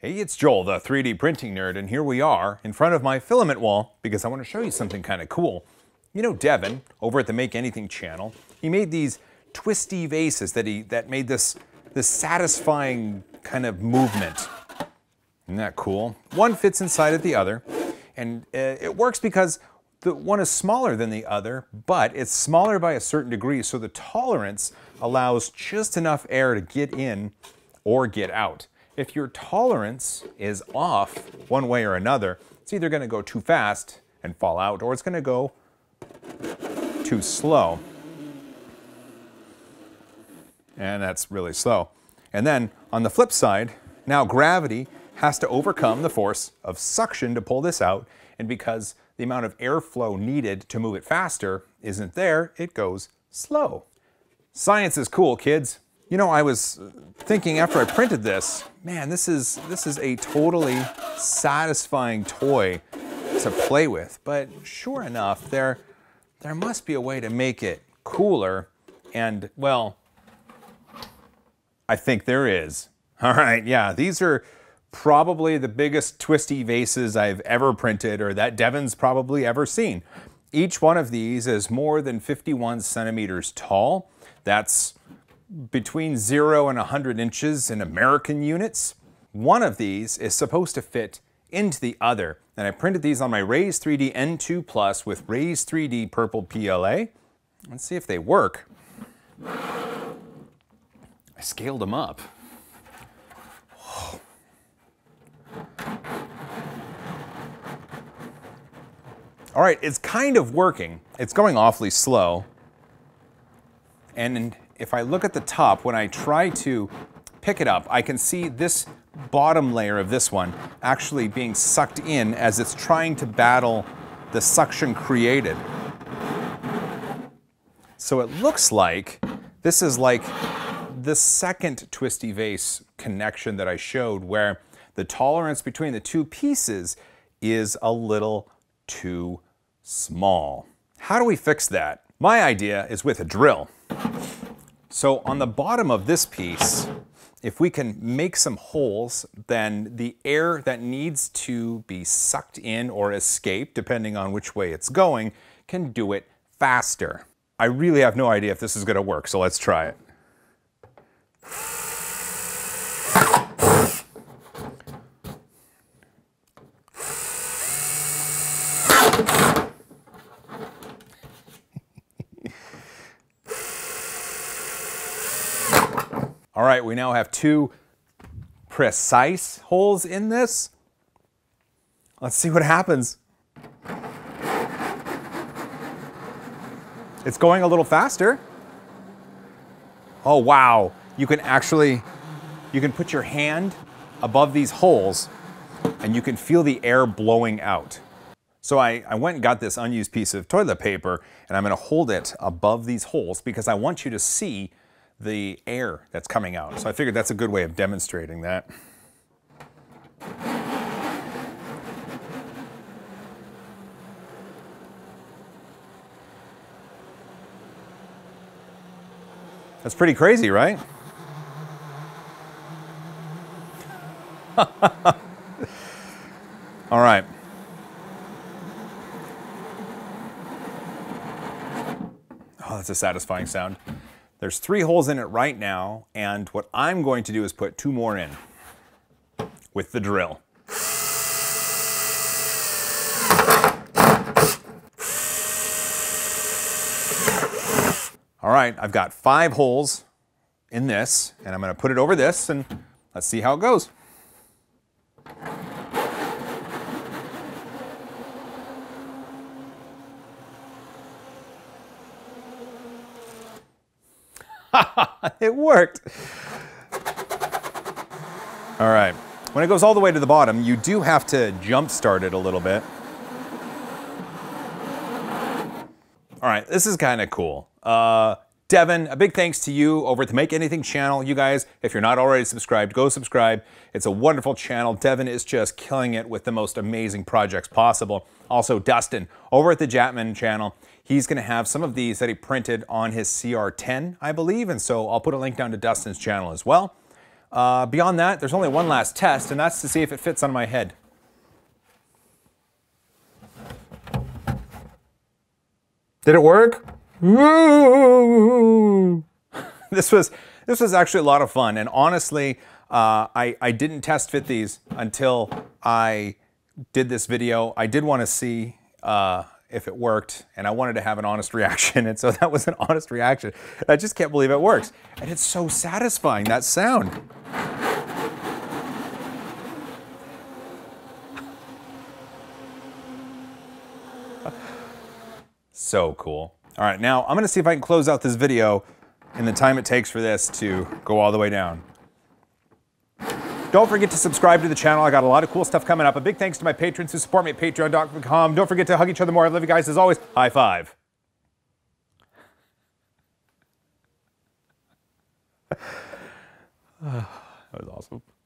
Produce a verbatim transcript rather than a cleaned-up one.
Hey, it's Joel, the three D printing nerd, and here we are in front of my filament wall because I want to show you something kind of cool. You know Devin, over at the Make Anything channel, he made these twisty vases that he that made this, this satisfying kind of movement. Isn't that cool? One fits inside of the other, and uh, it works because the one is smaller than the other, but it's smaller by a certain degree, so the tolerance allows just enough air to get in or get out. If your tolerance is off one way or another, it's either gonna go too fast and fall out, or it's gonna go too slow. And that's really slow. And then on the flip side, now gravity has to overcome the force of suction to pull this out, and because the amount of airflow needed to move it faster isn't there, it goes slow. Science is cool, kids. You know, I was thinking after I printed this, man, this is this is a totally satisfying toy to play with. But sure enough, there there must be a way to make it cooler, and well, I think there is. All right, yeah, these are probably the biggest twisty vases I've ever printed, or that Devin's probably ever seen. Each one of these is more than fifty-one centimeters tall. That's between zero and one hundred inches in American units. One of these is supposed to fit into the other. And I printed these on my Raise three D N two Plus with Raise three D Purple P L A. Let's see if they work. I scaled them up. Whoa. All right, it's kind of working. It's going awfully slow. And if I look at the top, when I try to pick it up, I can see this bottom layer of this one actually being sucked in as it's trying to battle the suction created. So it looks like this is like the second twisty vase connection that I showed, where the tolerance between the two pieces is a little too small. How do we fix that? My idea is with a drill. So on the bottom of this piece, if we can make some holes, then the air that needs to be sucked in or escaped, depending on which way it's going, can do it faster. I really have no idea if this is going to work, so let's try it. All right, we now have two precise holes in this. Let's see what happens. It's going a little faster. Oh, wow. You can actually, you can put your hand above these holes and you can feel the air blowing out. So I, I went and got this unused piece of toilet paper and I'm gonna hold it above these holes because I want you to see the air that's coming out. So I figured that's a good way of demonstrating that. That's pretty crazy, right? All right. Oh, that's a satisfying sound. There's three holes in it right now, and what I'm going to do is put two more in with the drill. All right, I've got five holes in this, and I'm gonna put it over this, and let's see how it goes. It worked. All right, when it goes all the way to the bottom, you do have to jump start it a little bit. All right, this is kind of cool. Uh, Devin, a big thanks to you over at the Make Anything channel. You guys, if you're not already subscribed, go subscribe. It's a wonderful channel. Devin is just killing it with the most amazing projects possible. Also, Dustin, over at the J A T dot M N channel, he's gonna have some of these that he printed on his C R ten, I believe, and so I'll put a link down to Dustin's channel as well. Uh, beyond that, there's only one last test, and that's to see if it fits on my head. Did it work? Woo! This was, this was actually a lot of fun, and honestly, uh, I, I didn't test fit these until I did this video. I did want to see uh, if it worked, and I wanted to have an honest reaction, and so that was an honest reaction. I just can't believe it works, and it's so satisfying, that sound. So cool. All right, now I'm gonna see if I can close out this video in the time it takes for this to go all the way down. Don't forget to subscribe to the channel. I got a lot of cool stuff coming up. A big thanks to my patrons who support me at patreon dot com. Don't forget to hug each other more. I love you guys as always. High five. That was awesome.